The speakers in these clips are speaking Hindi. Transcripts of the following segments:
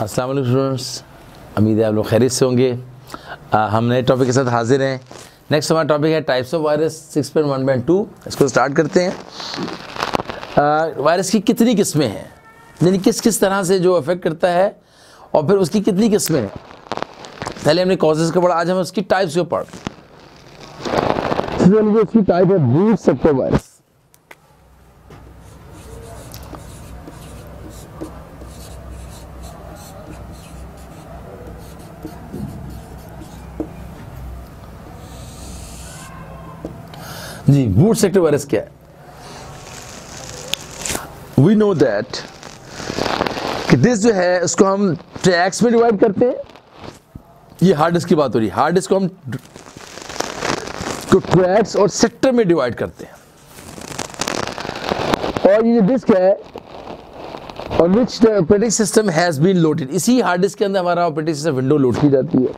अस्सलाम वालेकुम स्टूडेंट्स, उम्मीद है आप लोग खैरियत से होंगे। हम नए टॉपिक के साथ हाजिर हैं। नेक्स्ट हमारा टॉपिक है टाइप्स ऑफ वायरस 6.1.2। इसको स्टार्ट करते हैं। वायरस की कितनी किस्में हैं, यानी किस किस तरह से जो अफेक्ट करता है और फिर उसकी कितनी किस्में हैं। पहले हमने कॉजेज़ का पढ़ा, आज हम उसकी टाइप्स को पढ़। इसकी टाइप है ब्रीफ सेक्टर वायरस। जी, ब्रूट सेक्टर वायरस क्या है? वी नो दैट कि दिस जो है इसको हम ट्रैक्स में डिवाइड करते हैं। ये हार्ड डिस्क की बात हो रही है। हार्ड डिस्क को हम ट्रैक्स और सेक्टर में डिवाइड करते हैं। और ये डिस्क है और which the operating system has been loaded. इसी हार्ड डिस्क के अंदर हमारा ऑपरेटिंग सिस्टम विंडो लोड की जाती है।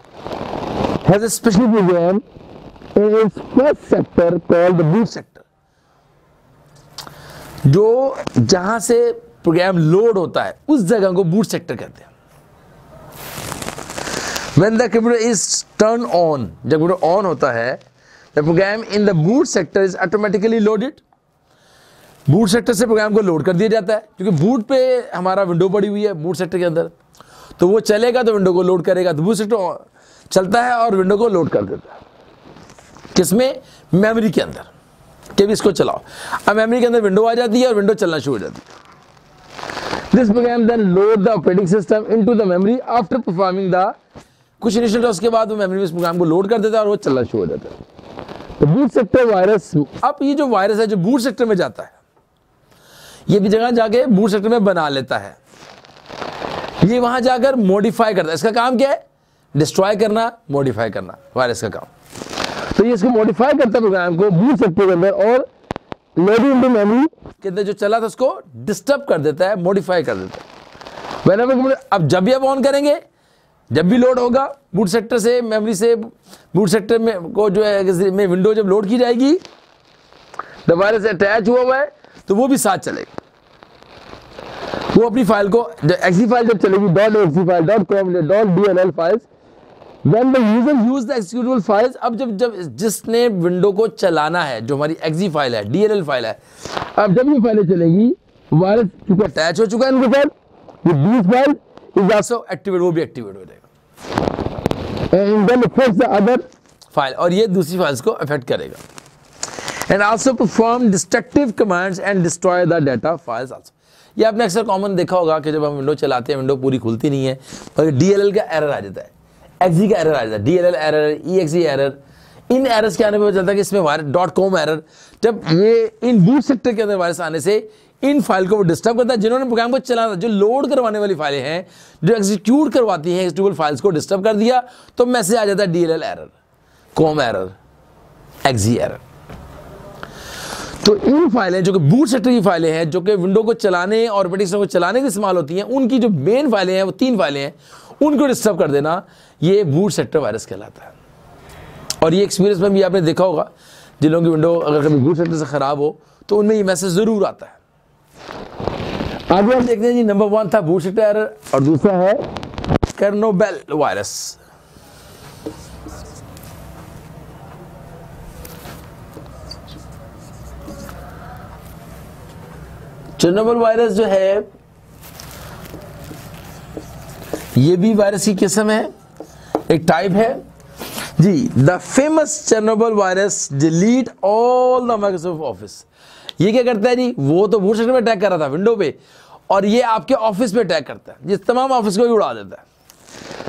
Has a special program is first sector called the boot sector. जो जहां से प्रोग्राम लोड होता है उस जगह को बूट सेक्टर कहते हैं। When the computer is turned on, जब कंप्यूटर ऑन होता है, the program in the boot sector is automatically loaded। Boot sector से प्रोग्राम को लोड कर दिया जाता है, क्योंकि बूट पे हमारा विंडो पड़ी हुई है बूट सेक्टर के अंदर, तो वो चलेगा तो विंडो को लोड करेगा। तो बूट सेक्टर चलता है और विंडो को लोड कर देता है। किसमें? मेमोरी के अंदर। जब इसको चलाओ, अब मेमोरी के अंदर विंडो आ जाती है और विंडो चलना शुरू हो जाती है। This program then load the operating system into the memory after performing the कुछ इनिशियल टास्क के बाद वो मेमोरी में इस प्रोग्राम को लोड कर देता है और वो चलना शुरू हो जाता है। तो बूट सेक्टर वायरस। अब ये जो वायरस है जो बूट सेक्टर में जाता है, ये भी जगह जाके बूट सेक्टर में बना लेता है। ये वहां जाकर मॉडिफाई करता है। इसका काम क्या है? डिस्ट्रॉय करना, मॉडिफाई करना वायरस का काम। तो ये इसको मॉडिफाई करता है प्रोग्राम को बूट सेक्टर के अंदर और लोडिंग इनटू मेमोरी के अंदर जो चला था उसको डिस्टर्ब कर देता है, मॉडिफाई कर देता है। व्हेनेवर, अब जब भी आप ऑन करेंगे, जब भी लोड होगा बूट सेक्टर से मेमोरी से बूट सेक्टर में को जो है में विंडो जब लोड की जाएगी, द वायरस अटैच हुआ है तो वो भी साथ चलेगा। वो अपनी फाइल को एक्सी फाइल जब चलेगी .exe file .conf.dll files. When the user use the executable files, अब जब जिसने विंडो को चलाना है, जो हमारी exe फाइल है DLL फाइल है, अब जब ये फाइलें चलेगी वायरस चूंकि अटैच हो चुका है इनके साथ, ये बीस फाइल इज ऑल्सो एक्टिवेट, वो भी एक्टिवेट हो जाएगा। And then affects the other file, और ये दूसरी फाइल्स को अफेक्ट करेगा। And also perform destructive commands and destroy the data files also. ये आपने अक्सर कॉमन देखा होगा कि जब हम विंडो चलाते हैं विंडो पूरी खुलती नहीं है और DLL का एरर आ जाता है, एक्सी का एरर आ जाता है, DLL एरर, EXE एरर। इन एरर्स के आने पर चलता है कि इसमें वायरस .com एरर, जब ये इन बूट सेक्टर के अंदर वायरस आने से इन फाइल को वो डिस्टर्ब करता है। जिन्होंने प्रोग्राम को चलाना, जो लोड करवाने वाली फाइलें हैं, जो एग्जीक्यूट करवाती हैं एक्जीक्यूटेबल फाइल्स को डिस्टर्ब कर दिया तो मैसेज आ जाता है DLL error, com error, exe error. तो इन फाइलें जो कि बूट सेक्टर की फाइलें हैं, जो कि विंडो को चलाने और ऑपरेटिंग सिस्टम को चलाने के इस्तेमाल होती हैं, उनकी जो मेन फाइलें हैं वो तीन फाइलें हैं, उनको डिस्टर्ब कर देना, ये बूट सेक्टर वायरस कहलाता है। और ये एक्सपीरियंस में भी आपने देखा होगा, जिन लोगों की विंडो अगर कभी बूट सेक्टर से ख़राब हो तो उनमें ये मैसेज ज़रूर आता है। आगे हम देखते हैं जी, नंबर वन था बूट सेक्टर एरर और दूसरा है चेर्नोबिल वायरस। चेर्नोबिल वायरस जो है ये भी वायरस की किस्म है, एक टाइप है जी। The famous Chernobyl virus delete all the Microsoft office. ये क्या करता है जी? वो तो बूट सेक्टर में अटैक कर रहा था विंडो पे, और ये आपके ऑफिस पे अटैक करता है, ये तमाम ऑफिस को भी उड़ा देता है।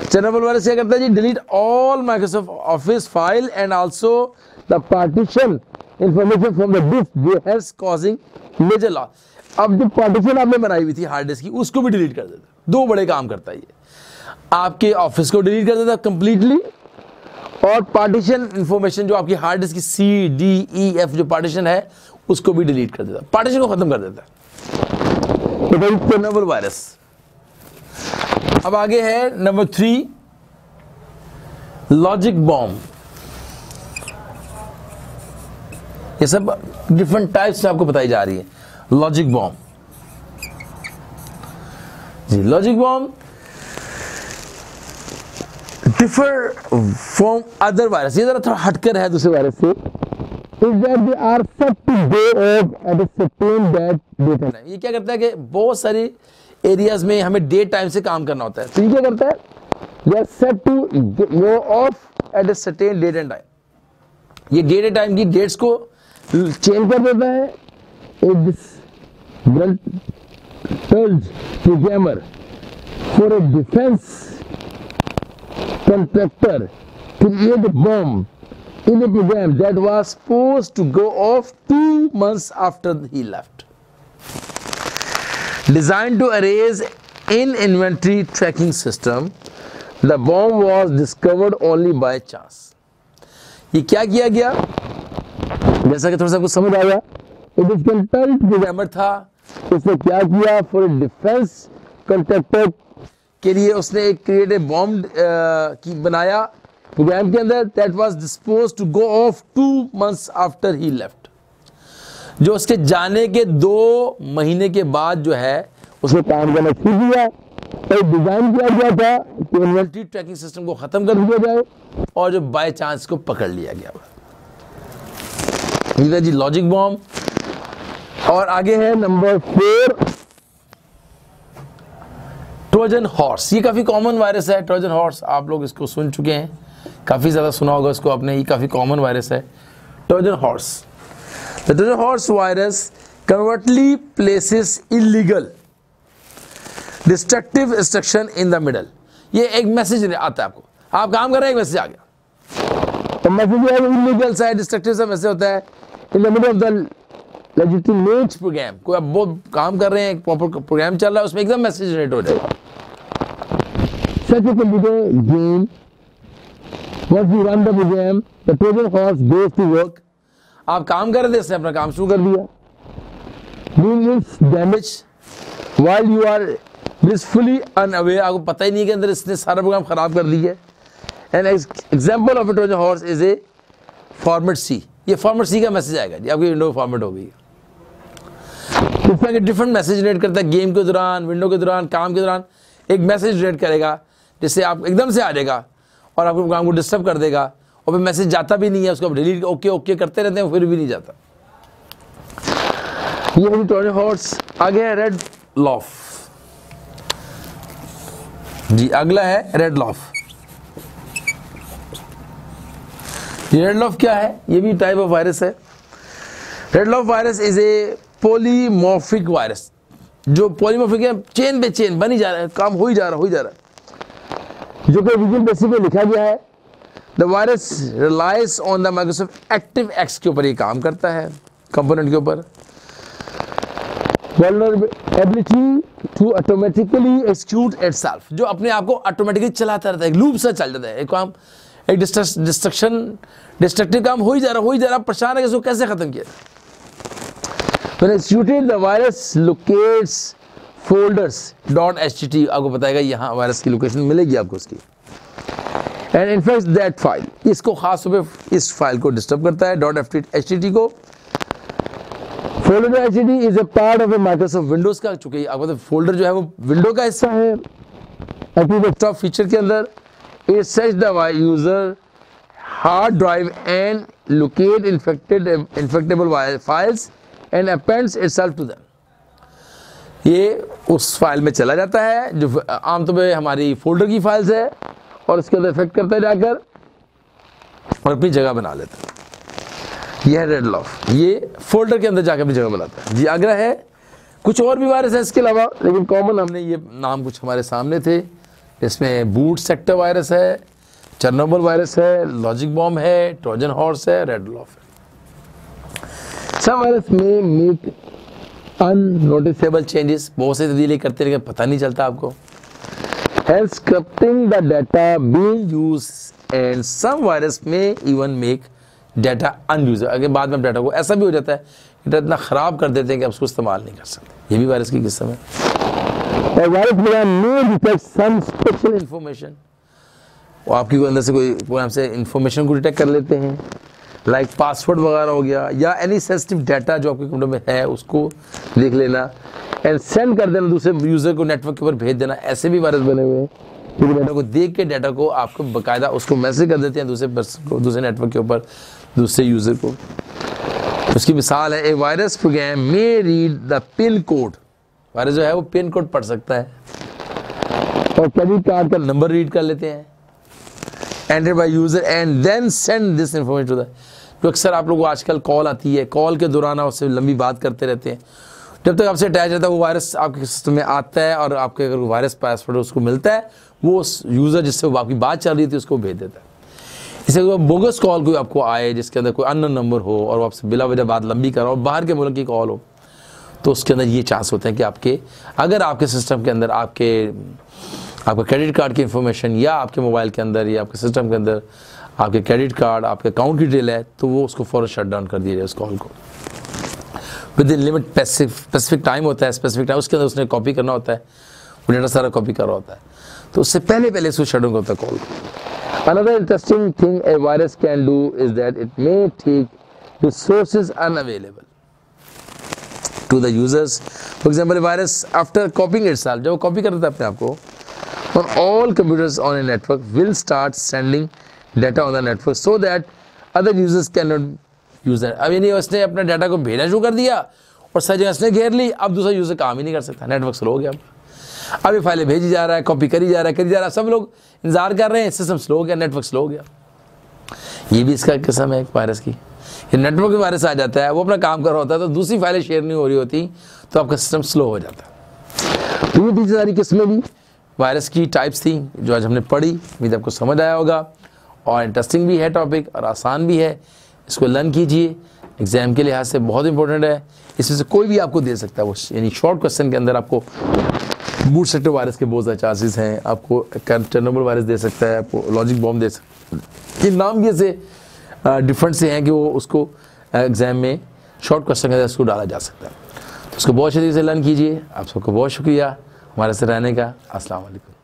चेर्नोबिल वायरस क्या करता है जी? Delete all Microsoft office file and also the partition information from the disk has causing major loss. अब जो पार्टीशन आपने बनाई हुई थी हार्ड डिस्क की, उसको भी डिलीट कर देता है। दो बड़े काम करता है ये, आपके ऑफिस को डिलीट कर देता है कंप्लीटली, और पार्टीशन इंफॉर्मेशन जो आपकी हार्ड डिस्क की CDEF जो पार्टीशन है उसको भी डिलीट कर देता है, पार्टीशन को खत्म कर देता है। तो चेर्नोबिल वायरस। अब आगे है नंबर थ्री, लॉजिक बॉम्ब। ये सब डिफरेंट टाइप्स आपको बताई जा रही है। लॉजिक बॉम्ब जी, logic bomb differ from other viruses, ये थोड़ा हटकर है दूसरे वायरस से, is that they are set to go off at a certain that daytime. ये क्या करता है कि बहुत सारी areas में हमें day time से काम करना होता है, तो ये क्या करता है, they are set to go off at a certain date and time. ये date and time की dates को change कर देता है. It turns to jammer for a defense contractor create a bomb in a program that was supposed to go off 2 months after he left. Designed to erase in inventory tracking system, the bomb was discovered only by chance. ये क्या किया गया, जैसा कि थोड़ा सा कुछ समझ आ गया. It is content programmer था, उसने क्या किया, for a defense contractor के लिए उसने एक क्रिएटिव बॉम्ब की बनाया प्रोग्राम के अंदर, that was disposed to go off 2 months after he left. जो उसके जाने के 2 महीने के बाद जो है उसने काम करना शुरू किया. और डिजाइन किया गया था कि इन्वेंटरी ट्रैकिंग सिस्टम को खत्म कर दिया जाए, और जो बाय चांस को पकड़ लिया गया. इधर जी लॉजिक बॉम्ब. और आगे है नंबर 4, ट्रोजन हॉर्स. ये काफ़ी कॉमन वायरस है ट्रोजन हॉर्स, आप लोग इसको सुन चुके हैं, काफ़ी ज़्यादा सुना होगा इसको आपने. ये काफ़ी कॉमन वायरस है Trojan horse. The Trojan horse virus covertly places illegal destructive instruction in the middle. ये एक मैसेज आता है आपको, आप काम कर रहे हैं, एक मैसेज आ गया, तो मैसेज इलीगल सा है, डिस्ट्रक्टिव सा मैसेज होता है. In the middle of the legitimate program, कोई आप बहुत काम कर रहे हैं, प्रॉपर प्रोग्राम चल रहा है, उसमें एकदम मैसेज जनरेट हो जाएगा. Such a computer game, once you run the program, the Trojan horse goes to work. आप काम कर रहे थे, इसने अपना काम शुरू कर दिया. Does damage while you are blissfully unaware, आपको पता ही नहीं कि अंदर इसने सारा प्रोग्राम खराब कर दिया. An example of a Trojan horse is a Format-C. ये Format-C का मैसेज आएगा जी, आपकी विंडो फॉर्मेट हो गई. इसमें एक डिफरेंट मैसेज जनरेट करता है, गेम के दौरान, विंडो के दौरान, काम के दौरान एक मैसेज जनरेट करेगा, जिससे आप एकदम से आ जाएगा और आपके प्रोग्राम को डिस्टर्ब कर देगा. और फिर मैसेज जाता भी नहीं है, उसको आप डिलीट ओके ओके करते रहते हैं, फिर भी नहीं जाता. ये है ट्रोजन हॉर्स. आगे है रेड लॉफ जी, अगला है रेड लॉफ. रेड लोफ क्या है, ये भी टाइप ऑफ वायरस है. Red loaf virus is a polymorphic virus. जो पॉलीमॉर्फिक है, चेन पे चेन बनी जा रहा है, काम हो ही जा रहा, हो ही जा रहा है, जो कि विजुअल बेसिक पे लिखा गया है. The virus relies on the Microsoft ActiveX के ऊपर ये काम करता है, कंपोनेंट के ऊपर. Vulnerability to automatically execute itself, जो अपने आप को ऑटोमेटिकली चलाता रहता है, लूप सा चल जाता है, एक काम एक डिस्ट्रक्टिव काम हो ही जा रहा, परेशान है कि इसको कैसे खत्म किया. When executed, the virus locates folders .htt, आपको बताएगा यहाँ वायरस की लोकेशन मिलेगी आपको उसकी. And infects that file, इसको खास तौर पे इस फाइल को डिस्टर्ब करता है .htt को. Folder .htt is a part of a Microsoft Windows का, चूंकि आपको तो फोल्डर जो है वो विंडो का हिस्सा है. एक्टिव डेस्कटॉप फीचर के अंदर It searches the user hard drive and locate infectable files and appends itself to them. ये उस फाइल में चला जाता है जो आमतौर पर हमारी फोल्डर की फाइल्स है, और उसके अंदर इफेक्ट करता जाकर और अपनी जगह बना लेता है. यह है रेड लॉफ, ये फोल्डर के अंदर जाकर अपनी जगह बनाता है जी. आगरा है, कुछ और भी वायरस है इसके अलावा, लेकिन कॉमन हमने ये नाम कुछ हमारे सामने थे. इसमें बूट सेक्टर वायरस है, चेर्नोबिल वायरस है, लॉजिक बॉम्ब है, ट्रोजन हॉर्स है, रेड लॉफ है. सब वायरस में मेक अननोटिसेबल चेंजेस, बहुत से तब्दीली करते लेकिन पता नहीं चलता आपको. Help scripting the data being used and some virus में इवन मेक डाटा अनयूजेबल. अगर बाद में डाटा को ऐसा भी हो जाता है कि इतना ख़राब कर देते हैं कि आप उसको इस्तेमाल नहीं कर सकते, ये भी वायरस की किस्म है. वायरस में डिटेक्ट सम स्पेशल इंफॉर्मेशन, वो आपकी अंदर से कोई प्रोग्राम से इंफॉर्मेशन को डिटेक्ट कर लेते हैं, लाइक पासवर्ड वगैरह हो गया, या एनी सेंसिटिव डाटा जो आपके कंप्यूटर में है उसको देख लेना एंड सेंड कर देना, दूसरे यूज़र को नेटवर्क के ऊपर भेज देना. ऐसे भी वायरस बने हुए हैं. क्योंकि डाटा को देख के डाटा को आपको बाकायदा उसको मैसेज कर देते हैं दूसरे पर्सन को, दूसरे नेटवर्क के ऊपर, दूसरे यूज़र को। उसकी मिसाल है ए वायरस प्रोग्राम में read the pin code, virus जो है वो पिन कोड पढ़ सकता है और क्रेडिट कार्ड का नंबर रीड कर लेते हैं enter by user and then send this information to the. तो अक्सर आप लोगों को आजकल कॉल आती है, कॉल के दौरान आप उससे लंबी बात करते रहते हैं, जब तक आपसे अटैच रहता है वो वायरस आपके सिस्टम में आता है और आपके अगर वायरस पासवर्ड उसको मिलता है वो उस यूज़र जिससे वो आपकी बात चल रही थी उसको भेज देता है। इससे बोगस कॉल कोई आपको आए जिसके अंदर कोई अननोन नंबर हो और वो आपसे बिला वजह बात लंबी कर रहा हो, बाहर के मुल्क की कॉल हो, तो उसके अंदर ये चांस होते हैं कि आपके अगर आपके सिस्टम के अंदर आपका क्रेडिट कार्ड की इंफॉर्मेशन या आपके मोबाइल के अंदर या आपके सिस्टम के अंदर आपके क्रेडिट कार्ड आपके अकाउंट की डिटेल है तो वो उसको फ़ौरन शट डाउन कर दिया जाए उस कॉल को। Within limit specific time होता है, स्पेसिफिक टाइम उसके अंदर उसने कॉपी करना होता है, वो डेटा सारा कॉपी कर रहा होता है, तो उससे पहले पहले इसको शेड्यूल होता है call. Another interesting thing a virus can do is that it may take resources unavailable to the users. For example, a virus after copying itself, जब वो copy करता है अपने आप को, on all computers on a network will start sending data on the network so that other users cannot use it. अब यानी उसने अपना डाटा को भेजना शुरू कर दिया और सारी जगह उसने घेर ली, अब दूसरा यूजर काम ही नहीं कर सकता, नेटवर्क स्लो हो गया। अब ये फाइलें भेजी जा रहा है, कॉपी करी जा रहा है, सब लोग इंतजार कर रहे हैं, सिस्टम स्लो हो गया, नेटवर्क स्लो हो गया। ये भी इसका किस्म है वायरस की, ये नेटवर्क में वायरस आ जाता है, वो अपना काम कर रहा होता है तो दूसरी फाइलें शेयर नहीं हो रही होती तो आपका सिस्टम स्लो हो जाता है। तो ये भी सारी किस्में भी वायरस की टाइप्स थी जो आज हमने पढ़ी, उम्मीद आपको समझ आया होगा। और इंटरेस्टिंग भी है टॉपिक और आसान भी है, इसको लर्न कीजिए, एग्ज़ाम के लिहाज से बहुत इंपॉर्टेंट है, इसमें से कोई भी आपको दे सकता है वो, यानी शॉर्ट क्वेश्चन के अंदर आपको बूट सेक्टर वायरस के बहुत ज़्यादा चांसेस हैं, आपको चेरनोबिल वायरस दे सकता है, आपको लॉजिक बॉम्ब दे सकता है, ये नाम ये से डिफरेंट से हैं कि वो उसको एग्ज़ाम में शॉर्ट क्वेश्चन के अंदर उसको डाला जा सकता है। तो उसको बहुत अच्छे तरीके से लर्न कीजिए। आप सबको बहुत शुक्रिया हमारे से रहने का। अस्सलाम वालेकुम।